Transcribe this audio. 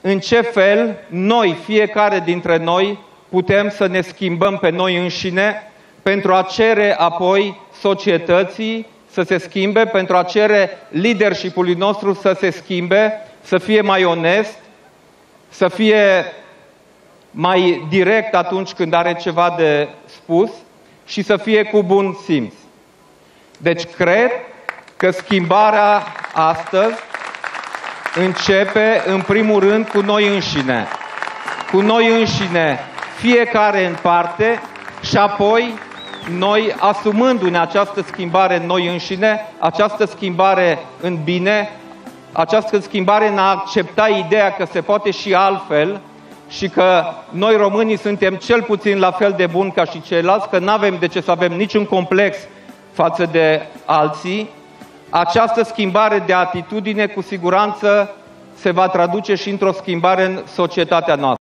în ce fel noi, fiecare dintre noi, putem să ne schimbăm pe noi înșine pentru a cere apoi societății să se schimbe, pentru a cere leadership-ului nostru să se schimbe, să fie mai onest, să fie mai direct atunci când are ceva de spus și să fie cu bun simț. Deci cred că schimbarea astăzi începe în primul rând cu noi înșine. Cu noi înșine, fiecare în parte, și apoi noi asumându-ne această schimbare în noi înșine, această schimbare în bine, această schimbare în a accepta ideea că se poate și altfel și că noi românii suntem cel puțin la fel de buni ca și ceilalți, că nu avem de ce să avem niciun complex față de alții. Această schimbare de atitudine cu siguranță se va traduce și într-o schimbare în societatea noastră.